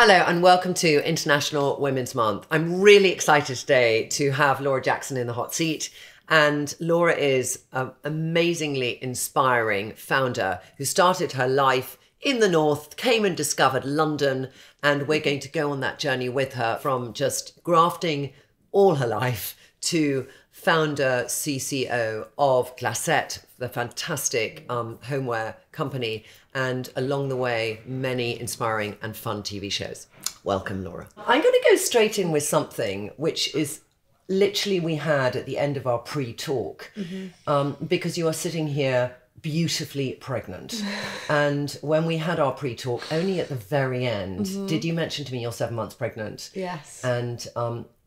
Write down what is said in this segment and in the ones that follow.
Hello and welcome to International Women's Month. I'm really excited today to have Laura Jackson in the hot seat. And Laura is an amazingly inspiring founder who started her life in the north, came and discovered London, and we're going to go on that journey with her from just grafting all her life to founder, CCO of Glassette, the fantastic homeware company, and along the way, many inspiring and fun TV shows. Welcome, Laura. I'm going to go straight in with something which is literally we had at the end of our pre-talk, because you are sitting here beautifully pregnant. And when we had our pre-talk, only at the very end, did you mention to me you're 7 months pregnant? Yes. And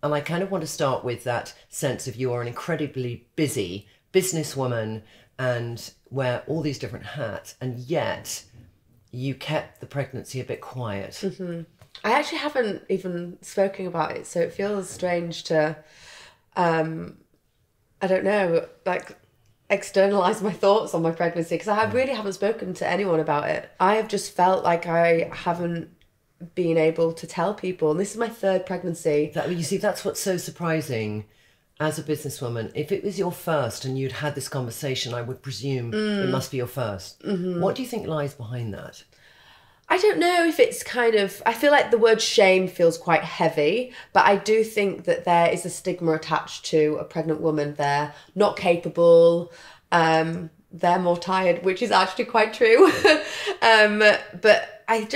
I kind of want to start with that sense of you are an incredibly busy businesswoman and wear all these different hats, and yet you kept the pregnancy a bit quiet. I actually haven't even spoken about it, so it feels strange to, I don't know, like externalise my thoughts on my pregnancy, because I really haven't spoken to anyone about it. I have just felt like I haven't being able to tell people, and this is my third pregnancy. That, you see, that's what's so surprising as a businesswoman. If it was your first and you'd had this conversation, I would presume it must be your first. What do you think lies behind that? I don't know if it's kind of, I feel like the word shame feels quite heavy, but I do think that there is a stigma attached to a pregnant woman. They're not capable, they're more tired, which is actually quite true. But I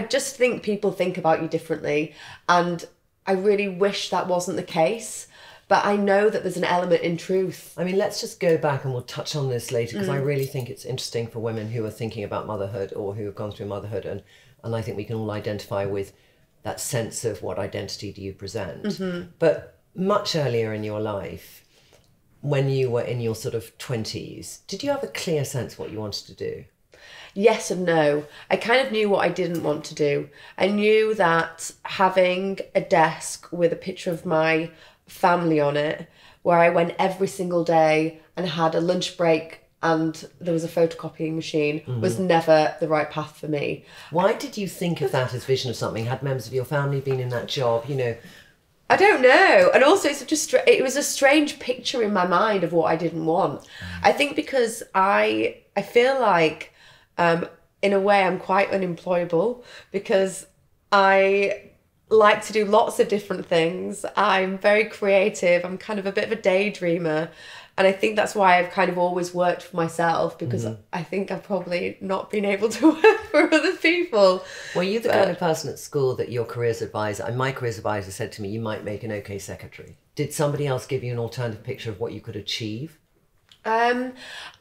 just think people think about you differently, and I really wish that wasn't the case, but I know that there's an element in truth. I mean, let's just go back and we'll touch on this later, because I really think it's interesting for women who are thinking about motherhood or who have gone through motherhood, and I think we can all identify with that sense of what identity do you present. But much earlier in your life, when you were in your sort of 20s, did you have a clear sense what you wanted to do? Yes and no. I kind of knew what I didn't want to do. I knew that having a desk with a picture of my family on it, where I went every single day and had a lunch break and there was a photocopying machine, was never the right path for me. Why did you think of that as vision of something? Had members of your family been in that job, you know? I don't know. And also it's just, it was a strange picture in my mind of what I didn't want. I think because I feel like in a way, I'm quite unemployable because I like to do lots of different things. I'm very creative. I'm kind of a bit of a daydreamer. And I think that's why I've kind of always worked for myself, because I think I've probably not been able to work for other people. Were you the kind of person at school that your careers advisor, and my careers advisor said to me, you might make an okay secretary? Did somebody else give you an alternative picture of what you could achieve? I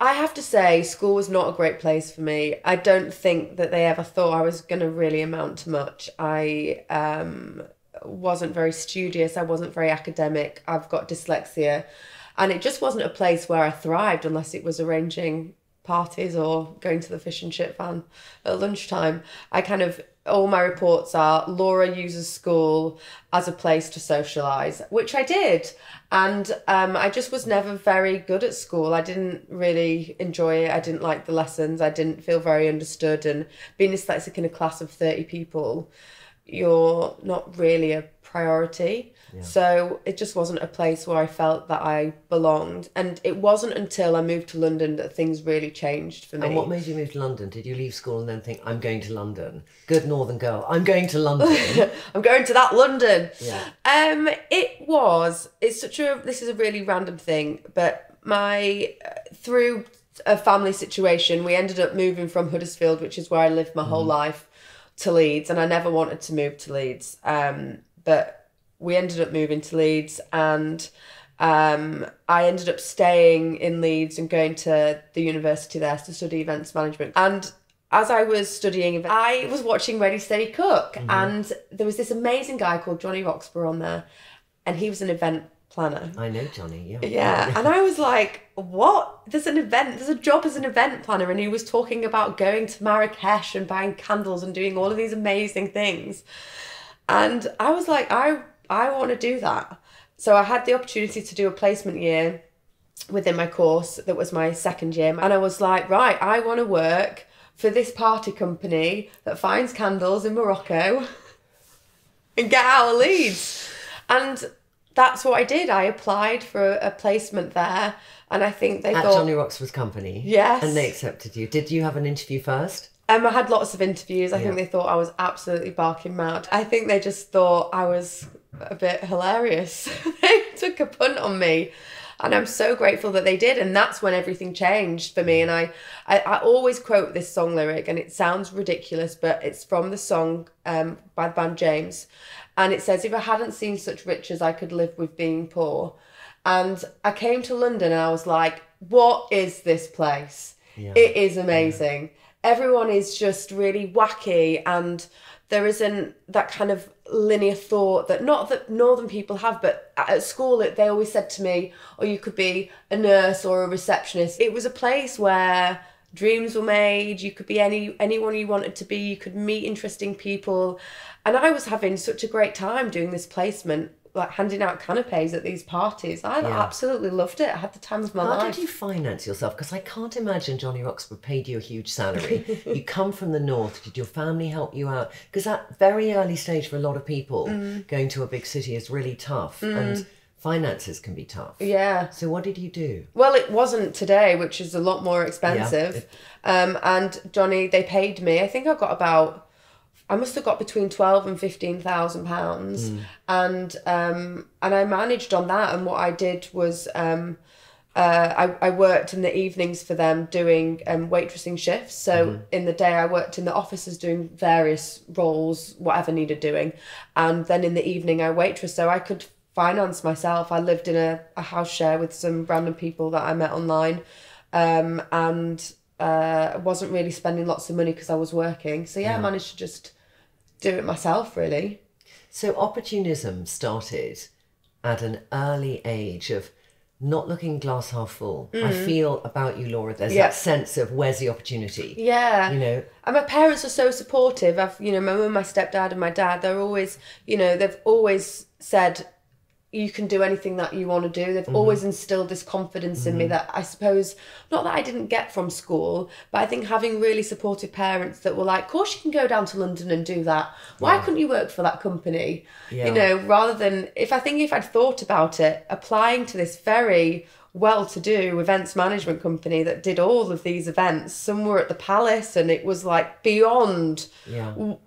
have to say school was not a great place for me. I don't think that they ever thought I was going to really amount to much. I wasn't very studious. I wasn't very academic. I've got dyslexia, and it just wasn't a place where I thrived unless it was arranging parties or going to the fish and chip van at lunchtime. I kind of, all my reports are Laura uses school as a place to socialise, which I did. And I just was never very good at school. I didn't really enjoy it. I didn't like the lessons. I didn't feel very understood. And being dyslexic in a class of 30 people, you're not really a priority. Yeah. So it just wasn't a place where I felt that I belonged. And it wasn't until I moved to London that things really changed for me. And what made you move to London? Did you leave school and then think, I'm going to London? Good northern girl, I'm going to London. I'm going to that London. Yeah. It was, it's such a, this is a really random thing, but my, through a family situation, we ended up moving from Huddersfield, which is where I lived my whole life, to Leeds. And I never wanted to move to Leeds. But we ended up moving to Leeds, and I ended up staying in Leeds and going to the university there to study events management. And as I was studying, I was watching Ready, Steady, Cook, and there was this amazing guy called Johnny Roxburgh on there, and he was an event planner. I know Johnny, yeah. Yeah, and I was like, what? There's an event, there's a job as an event planner, and he was talking about going to Marrakesh and buying candles and doing all of these amazing things. And I was like, I want to do that. So I had the opportunity to do a placement year within my course. That was my second year. And I was like, right, I want to work for this party company that finds candles in Morocco and get our leads. And that's what I did. I applied for a placement there, and I think they thought... At Johnny Roxburgh's company? Yes. And they accepted you. Did you have an interview first? I had lots of interviews. I think they thought I was absolutely barking mad. I think they just thought I was a bit hilarious. They took a punt on me, and I'm so grateful that they did. And that's when everything changed for me. And I always quote this song lyric, and it sounds ridiculous, but it's from the song by the band James. And it says, if I hadn't seen such riches, I could live with being poor. And I came to London and I was like, what is this place? Yeah. It is amazing. Yeah. Everyone is just really wacky, and there isn't that kind of linear thought that, not that Northern people have, but at school they always said to me, oh, you could be a nurse or a receptionist. It was a place where dreams were made. You could be anyone you wanted to be. You could meet interesting people. And I was having such a great time doing this placement, like handing out canapes at these parties. I absolutely loved it. I had the time of my life. How did you finance yourself? Because I can't imagine Johnny Roxburgh paid you a huge salary. You come from the north. Did your family help you out? Because that very early stage for a lot of people, going to a big city is really tough. And finances can be tough. Yeah. So what did you do? Well, it wasn't today, which is a lot more expensive. Yeah. And Johnny, they paid me. I think I got about... I must have got between £12,000 and £15,000, and I managed on that. And what I did was, I worked in the evenings for them doing waitressing shifts. So in the day I worked in the offices doing various roles, whatever needed doing, and then in the evening I waitressed, so I could finance myself. I lived in a house share with some random people that I met online, I wasn't really spending lots of money because I was working. So I managed to just do it myself, really. So opportunism started at an early age of not looking glass half full. I feel about you, Laura, there's that sense of where's the opportunity? Yeah. You know. And my parents are so supportive. My mum, my stepdad and my dad, they're always, they've always said, you can do anything that you want to do. They've always instilled this confidence in me that I suppose, not that I didn't get from school, but I think having really supportive parents that were like, of course you can go down to London and do that. Why couldn't you work for that company? Yeah. Rather than, if I'd thought about it, applying to this very well-to-do events management company that did all of these events. Some were at the Palace, and it was like beyond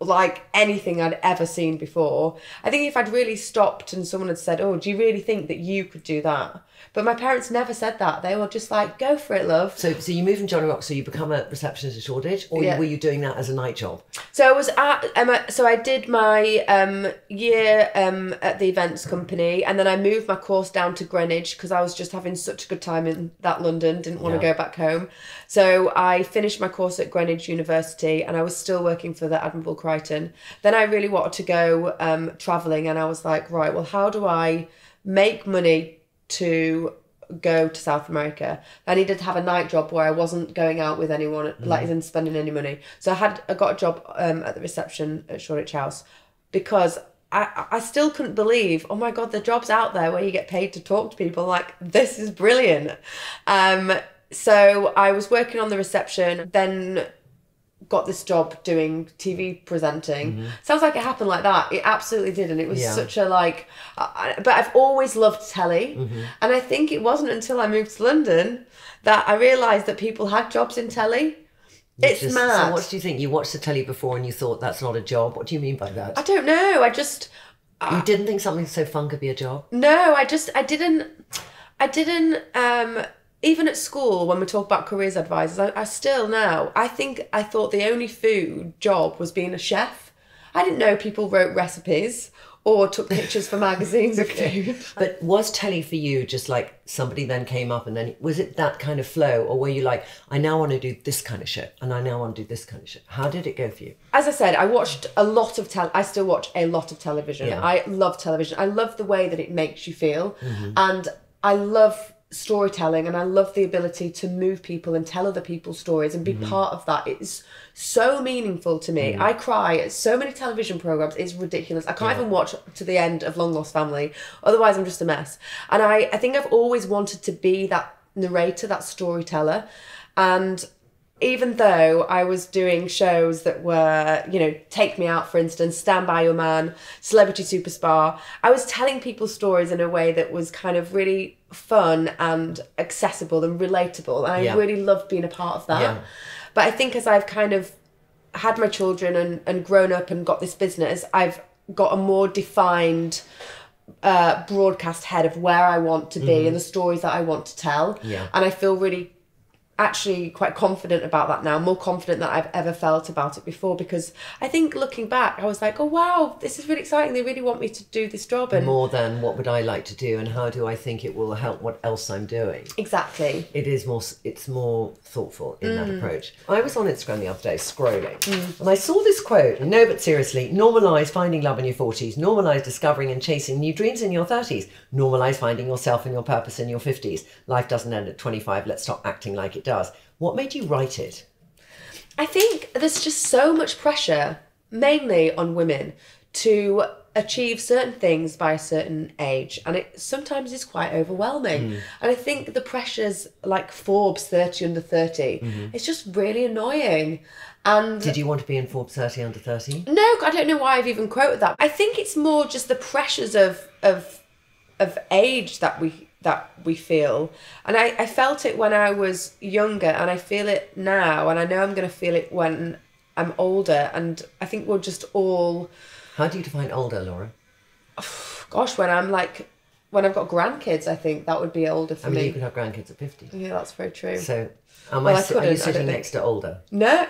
like anything I'd ever seen before. I think if I'd really stopped and someone had said, oh, do you really think that you could do that? But my parents never said that. They were just like, go for it, love. So you moved from Johnny Roxburgh, so you become a receptionist at Shoreditch, or were you doing that as a night job? So I was I did my year at the events company, and then I moved my course down to Greenwich because I was just having such a good time in that London, didn't want to go back home. So I finished my course at Greenwich University, and I was still working for the Admirable Crichton. Then I really wanted to go travelling, and I was like, right, well, how do I make money to go to South America? I needed to have a night job where I wasn't going out with anyone, like, isn't spending any money. So I got a job at the reception at Shoreditch House, because I still couldn't believe, oh my God, the job's out there where you get paid to talk to people. Like, this is brilliant. So I was working on the reception, then got this job doing TV presenting. Sounds like it happened like that. It absolutely did. And it was such a but I've always loved telly. And I think it wasn't until I moved to London that I realised that people had jobs in telly. It's mad. So what do you think? You watched the telly before and you thought that's not a job. What do you mean by that? I don't know. I just... you didn't think something so fun could be a job? No, I didn't even at school, when we talk about careers advisors, I still now, I thought the only food job was being a chef. I didn't know people wrote recipes or took pictures for magazines of food. But was telly for you just like somebody then came up and then, was it that kind of flow? Or were you like, I now want to do this kind of shit and I now want to do this kind of shit? How did it go for you? As I said, I watched a lot of I still watch a lot of television. Yeah. I love television. I love the way that it makes you feel. And I love storytelling, and I love the ability to move people and tell other people's stories and be part of that. It's so meaningful to me. I cry at so many television programmes. It's ridiculous. I can't even watch to the end of Long Lost Family. Otherwise, I'm just a mess. And I think I've always wanted to be that narrator, that storyteller. And even though I was doing shows that were, you know, Take Me Out, for instance, Stand By Your Man, Celebrity Super Spa, I was telling people stories in a way that was kind of really fun and accessible and relatable. And I really loved being a part of that. Yeah. But I think as I've kind of had my children and grown up and got this business, I've got a more defined broadcast head of where I want to be and the stories that I want to tell. Yeah. And I feel really actually quite confident about that now, more confident than I've ever felt about it before, because I think looking back, I was like, oh, wow, this is really exciting. They really want me to do this job. And more than what would I like to do and how do I think it will help what else I'm doing. Exactly. It is more, it's more thoughtful in that approach. I was on Instagram the other day scrolling and I saw this quote, no, but seriously, normalise finding love in your 40s, normalise discovering and chasing new dreams in your 30s, normalise finding yourself and your purpose in your 50s. Life doesn't end at 25. Let's stop acting like it does. What made you write it? I think there's just so much pressure, mainly on women, to achieve certain things by a certain age, and it sometimes is quite overwhelming. And I think the pressures, like Forbes 30 under 30, it's just really annoying. And did you want to be in Forbes 30 under 30? No, I don't know why I've even quoted that. I think it's more just the pressures of age that we feel. And I felt it when I was younger, and I feel it now, and I know I'm going to feel it when I'm older. And I think we're just all... How do you define older, Laura? Oh, gosh, when I'm like, when I've got grandkids, I think that would be older for me. I mean, you could have grandkids at 50. Yeah, that's very true. So are you sitting next to older? No,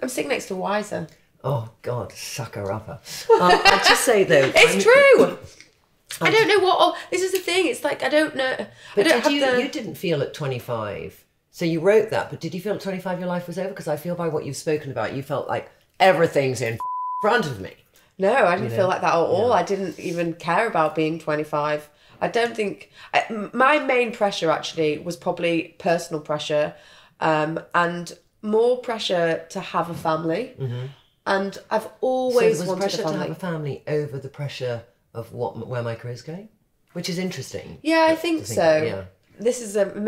I'm sitting next to wiser. Oh, God, sucker-upper. I'll just say, though... It's true! I don't know what... Oh, this is the thing, it's like, I don't know... But you didn't feel at 25, so you wrote that, but did you feel at 25 your life was over? Because I feel by what you've spoken about, you felt like everything's in front of me. No, I didn't feel like that at all. No. I didn't even care about being 25. I don't think... my main pressure, actually, was probably personal pressure and more pressure to have a family. And I've always wanted pressure to have a family over the pressure... of where my career's going, which is interesting. Yeah, I think so. Yeah.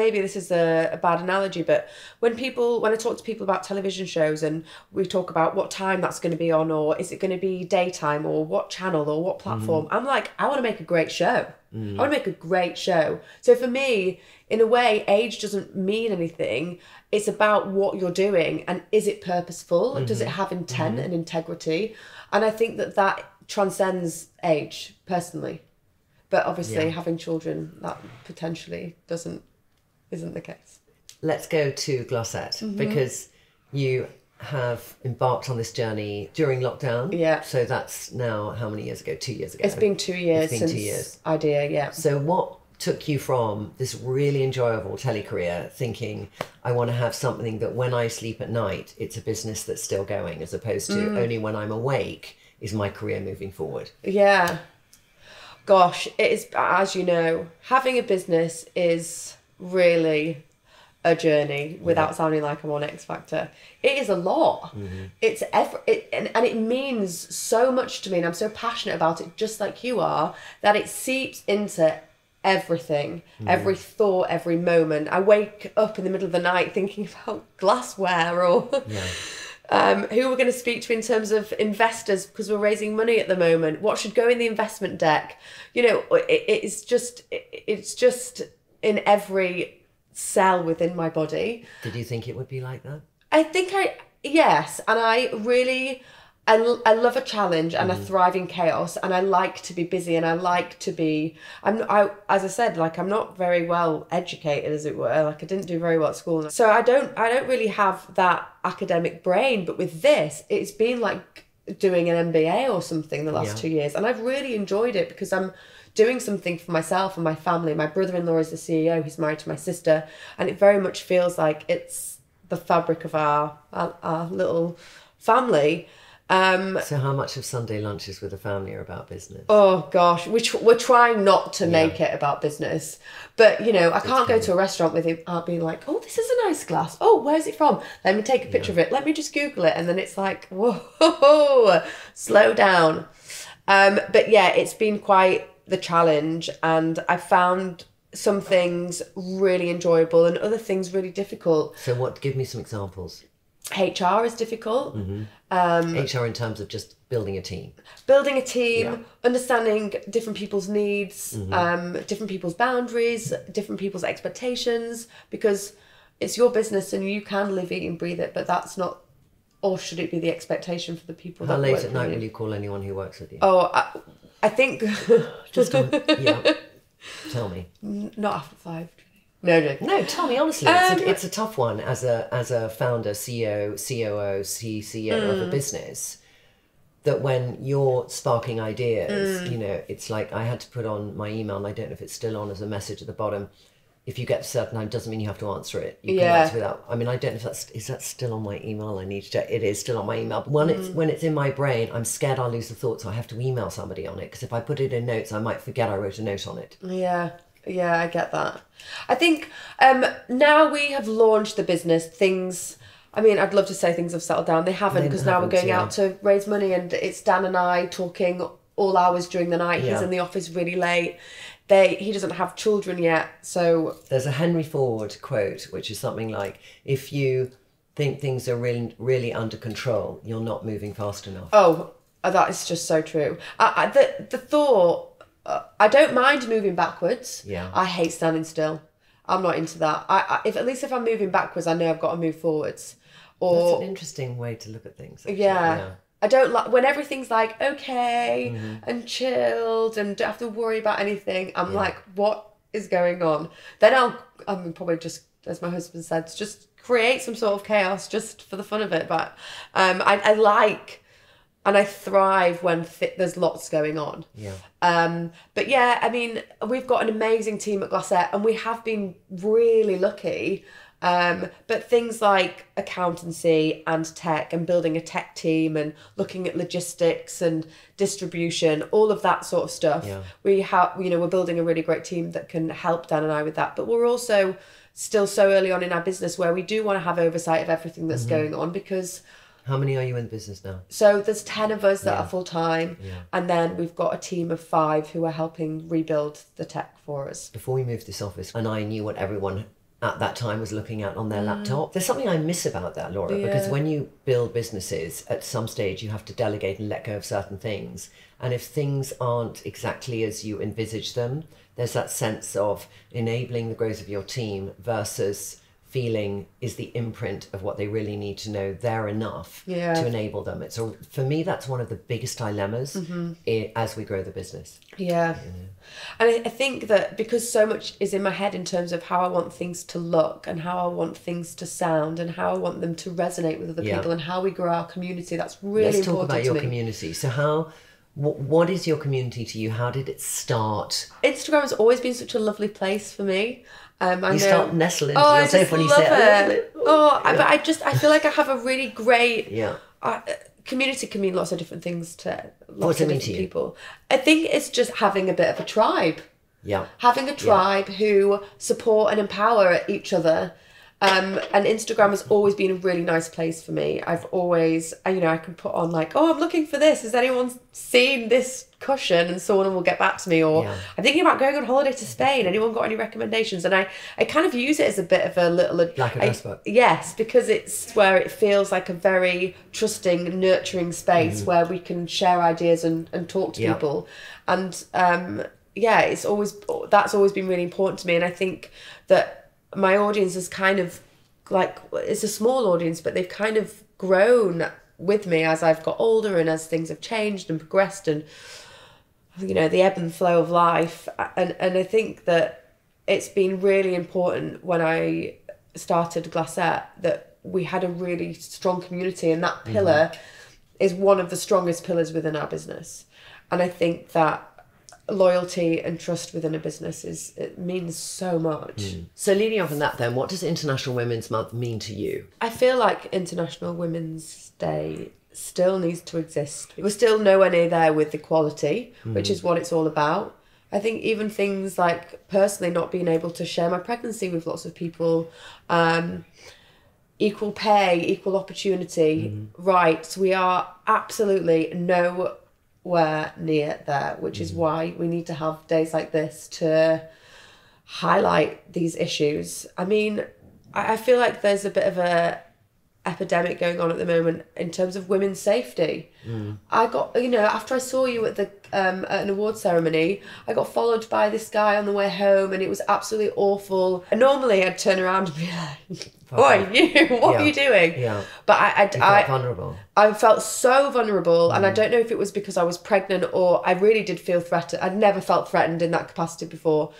Maybe this is a bad analogy, but when I talk to people about television shows and we talk about what time that's going to be on, or is it going to be daytime, or what channel, or what platform, I'm like, I want to make a great show. I want to make a great show. So for me, in a way, age doesn't mean anything. It's about what you're doing, and is it purposeful? Does it have intent and integrity? And I think that transcends age, personally, but obviously having children, that potentially isn't the case. Let's go to Glassette, because you have embarked on this journey during lockdown. Yeah. So that's now how many years ago? 2 years ago. It's been 2 years since idea. Yeah. So what took you from this really enjoyable telly career, thinking I want to have something that when I sleep at night, it's a business that's still going, as opposed to only when I'm awake is my career moving forward? Yeah. Gosh, it is, as you know, having a business is really a journey, without sounding like I'm on X Factor. It is a lot. It's and it means so much to me, and I'm so passionate about it, just like you are, that it seeps into everything, every thought, every moment. I wake up in the middle of the night thinking about glassware, or... who we're going to speak to in terms of investors, because we're raising money at the moment. What should go in the investment deck? You know, it's just in every cell within my body. Did you think it would be like that? Yes. And I love a challenge and I thrive in chaos, and I like to be busy, and I like to be... as I said, like, I'm not very well educated, as it were. Like, I didn't do very well at school. So I don't really have that academic brain, but with this, it's been like doing an MBA or something the last 2 years. And I've really enjoyed it, because I'm doing something for myself and my family. My brother-in-law is the CEO, he's married to my sister, and it very much feels like it's the fabric of our little family. So how much of Sunday lunches with the family are about business? Oh, gosh, we're trying not to make it about business. But, you know, I can't go to a restaurant with him. I'll be like, oh, this is a nice glass. Oh, where's it from? Let me take a picture of it. Let me just Google it. And then it's like, whoa, slow down. But, yeah, it's been quite the challenge. And I found some things really enjoyable and other things really difficult. So what, give me some examples. HR is difficult. Mm-hmm. HR in terms of just building a team. Building a team, yeah. Understanding different people's needs, mm-hmm. Different people's boundaries, different people's expectations, because it's your business and you can live, eat and breathe it, but that's not, or should it be the expectation for the people that work with you? How late at night will you call anyone who works with you? Oh, I think... just go, yeah, tell me. Not after 5. No, tell me honestly. It's a tough one as a founder, CEO, COO, CCO of a business, that when you're sparking ideas, you know, it's like I had to put on my email, and I don't know if it's still on as a message at the bottom. If you get to a certain time, doesn't mean you have to answer it. You can answer without. I mean, I don't know if is that still on my email. I need to check. It is still on my email. But when it's in my brain, I'm scared I'll lose the thought, so I have to email somebody on it, because if I put it in notes, I might forget I wrote a note on it. Yeah. Yeah, I get that. I think now we have launched the business, things, I mean, I'd love to say things have settled down. They haven't, because now we're going out to raise money, and it's Dan and I talking all hours during the night. Yeah. He's in the office really late. He doesn't have children yet, so... There's a Henry Ford quote, which is something like, if you think things are really, really under control, you're not moving fast enough. Oh, that is just so true. The thought... I don't mind moving backwards. Yeah. I hate standing still. I'm not into that. At least if I'm moving backwards, I know I've got to move forwards. Or that's an interesting way to look at things. Actually. Yeah. I don't like when everything's like okay and chilled and don't have to worry about anything. I'm like, what is going on? Then I'm probably just, as my husband said, just create some sort of chaos just for the fun of it. But I like. And I thrive when there's lots going on. Yeah. But yeah, I mean, we've got an amazing team at Glassette, and we have been really lucky. But things like accountancy and tech, and building a tech team, and looking at logistics and distribution, all of that sort of stuff. Yeah. We have, you know, we're building a really great team that can help Dan and I with that. But we're also still so early on in our business where we do want to have oversight of everything that's going on, because. How many are you in business now? So there's 10 of us that are full-time. Yeah. And then we've got a team of 5 who are helping rebuild the tech for us. Before we moved this office, and I knew what everyone at that time was looking at on their laptop. There's something I miss about that, Laura, because when you build businesses, at some stage you have to delegate and let go of certain things. And if things aren't exactly as you envisage them, there's that sense of enabling the growth of your team versus... feeling is the imprint of what they really need to know. They're enough to enable them. It's a, for me, that's one of the biggest dilemmas as we grow the business. Yeah. And I think that because so much is in my head in terms of how I want things to look and how I want things to sound and how I want them to resonate with other people and how we grow our community, that's really important to me. Let's talk about your community. So how... What is your community to you? How did it start? Instagram has always been such a lovely place for me. Start nestling into yourself when you say it. But I feel like I have a really great... community can mean lots of different things to lots of different people. I think it's just having a bit of a tribe. Yeah. Having a tribe who support and empower each other. And Instagram has always been a really nice place for me. I've always, you know, I can put on like, oh, I'm looking for this. Has anyone seen this cushion? And someone will get back to me. Or I'm thinking about going on holiday to Spain. Anyone got any recommendations? And I kind of use it as a bit of a little... Like a dress book. Yes, because it's where it feels like a very trusting, nurturing space where we can share ideas and talk to people. And it's always... That's always been really important to me. And I think that... my audience is kind of like, it's a small audience, but they've kind of grown with me as I've got older and as things have changed and progressed and, you know, the ebb and flow of life. And I think that it's been really important when I started Glassette that we had a really strong community, and that pillar is one of the strongest pillars within our business. And I think that loyalty and trust within a business means so much. So leading off on that then, what does International Women's Month mean to you? I feel like International Women's Day still needs to exist. We're still nowhere near there with equality, which is what it's all about. I think even things like personally not being able to share my pregnancy with lots of people, equal pay, equal opportunity, rights. We are absolutely nowhere near there, which is why we need to have days like this to highlight these issues. I mean, I feel like there's a bit of a epidemic going on at the moment in terms of women's safety. I got, you know, after I saw you at the at an award ceremony, I got followed by this guy on the way home, and it was absolutely awful. And normally I'd turn around and be like, "Boy, you, what are you doing?" Yeah. But I felt vulnerable. I felt so vulnerable, and I don't know if it was because I was pregnant or I really did feel threatened. I'd never felt threatened in that capacity before.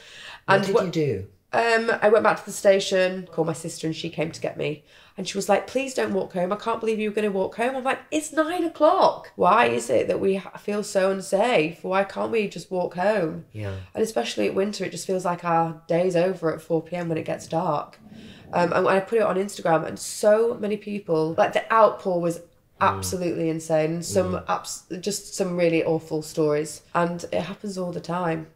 And what did you do? I went back to the station, called my sister, and she came to get me. And she was like, please don't walk home. I can't believe you were going to walk home. I'm like, it's 9 o'clock. Why is it that we feel so unsafe? Why can't we just walk home? Yeah. And especially at winter, it just feels like our day's over at 4 p.m. when it gets dark. And I put it on Instagram, and so many people, like the outpour was absolutely insane. Just some really awful stories. And it happens all the time.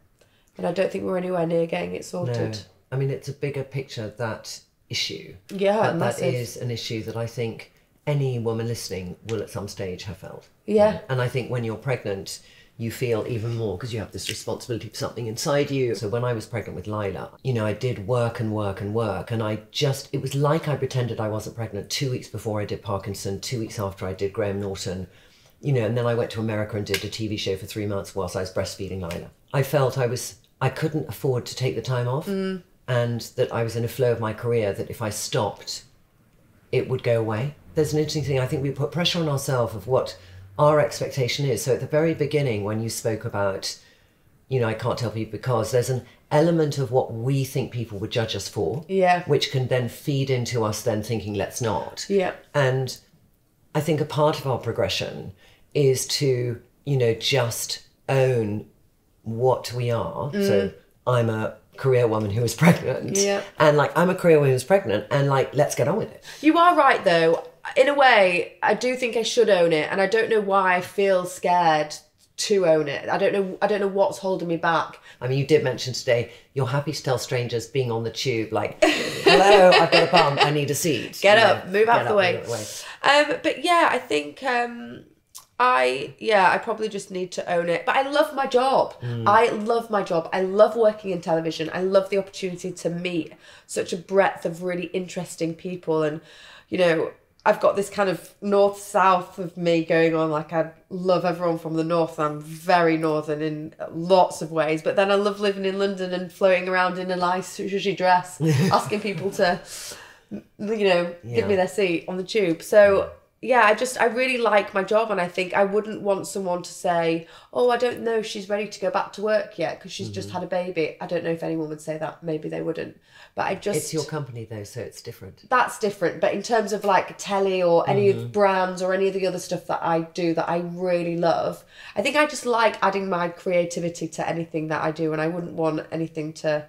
And I don't think we're anywhere near getting it sorted. No. I mean, it's a bigger picture, that issue. Yeah, that is an issue that I think any woman listening will at some stage have felt. Yeah. And I think when you're pregnant, you feel even more because you have this responsibility for something inside you. So when I was pregnant with Lila, you know, I did work. And I just, it was like I pretended I wasn't pregnant 2 weeks before I did Parkinson, 2 weeks after I did Graham Norton, you know, and then I went to America and did a TV show for 3 months whilst I was breastfeeding Lila. I felt I couldn't afford to take the time off. And that I was in a flow of my career, that if I stopped, it would go away. There's an interesting thing. I think we put pressure on ourselves of what our expectation is. So at the very beginning, when you spoke about, you know, I can't tell people because, there's an element of what we think people would judge us for, which can then feed into us then thinking, let's not. Yeah. And I think a part of our progression is to, you know, just own what we are. So I'm a career woman who was pregnant, and like I'm a career woman who's pregnant, and like let's get on with it. You are right, though. In a way, I do think I should own it, and I don't know why I feel scared to own it. I don't know what's holding me back. I mean, you did mention today you're happy to tell strangers being on the tube, like, hello, I've got a bump, I need a seat. Get up, move out the way. But yeah, I think I probably just need to own it. But I love my job. I love my job. I love working in television. I love the opportunity to meet such a breadth of really interesting people. And, you know, I've got this kind of north-south of me going on. Like, I love everyone from the north. I'm very northern in lots of ways. But then I love living in London and floating around in a nice sushi dress, asking people to, you know, give me their seat on the tube. So yeah, I really like my job, and I think I wouldn't want someone to say, oh, I don't know if she's ready to go back to work yet because she's just had a baby. I don't know if anyone would say that. Maybe they wouldn't. But it's your company, though, so it's different. That's different. But in terms of like telly or any of the brands or any of the other stuff that I do that I really love, I think I just like adding my creativity to anything that I do, and I wouldn't want anything to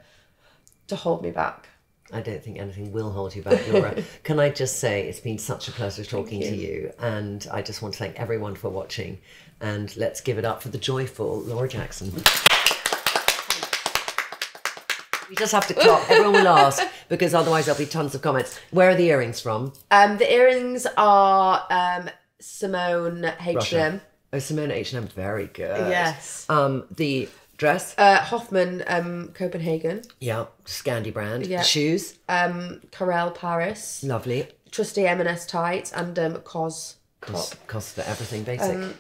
hold me back. I don't think anything will hold you back, Laura. Can I just say it's been such a pleasure talking to you, and I just want to thank everyone for watching, and let's give it up for the joyful Laura Jackson. We just have to clap. Everyone will ask because otherwise there'll be tons of comments. Where are the earrings from? The earrings are Simone HM. Russia. Oh, Simone HM, very good. Yes. The dress? Hoffman, Copenhagen. Yeah, Scandi brand. Yeah. Shoes? Carel Paris. Lovely. Trusty M&S tights and Cos top. Cos for everything basic.